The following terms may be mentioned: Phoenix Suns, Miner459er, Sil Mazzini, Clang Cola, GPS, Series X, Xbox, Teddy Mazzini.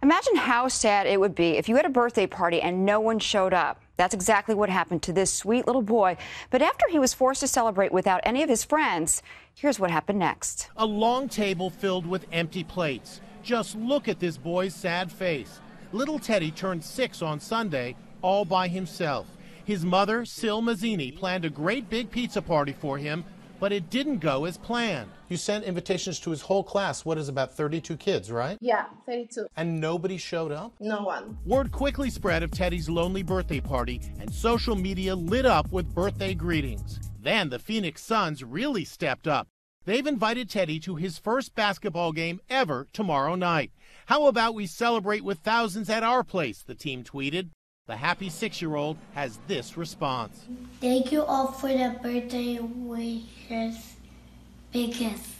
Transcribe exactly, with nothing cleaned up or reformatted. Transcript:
Imagine how sad it would be if you had a birthday party and no one showed up. That's exactly what happened to this sweet little boy. But after he was forced to celebrate without any of his friends, here's what happened next. A long table filled with empty plates. Just look at this boy's sad face. Little Teddy turned six on Sunday, all by himself. His mother, Sil Mazzini, planned a great big pizza party for him, but it didn't go as planned. You sent invitations to his whole class. What is about thirty-two kids, right? Yeah, thirty-two. And nobody showed up? No one. Word quickly spread of Teddy's lonely birthday party, and social media lit up with birthday greetings. Then the Phoenix Suns really stepped up. They've invited Teddy to his first basketball game ever tomorrow night. How about we celebrate with thousands at our place, the team tweeted. The happy six-year-old has this response. Thank you all for the birthday wishes. Big kiss.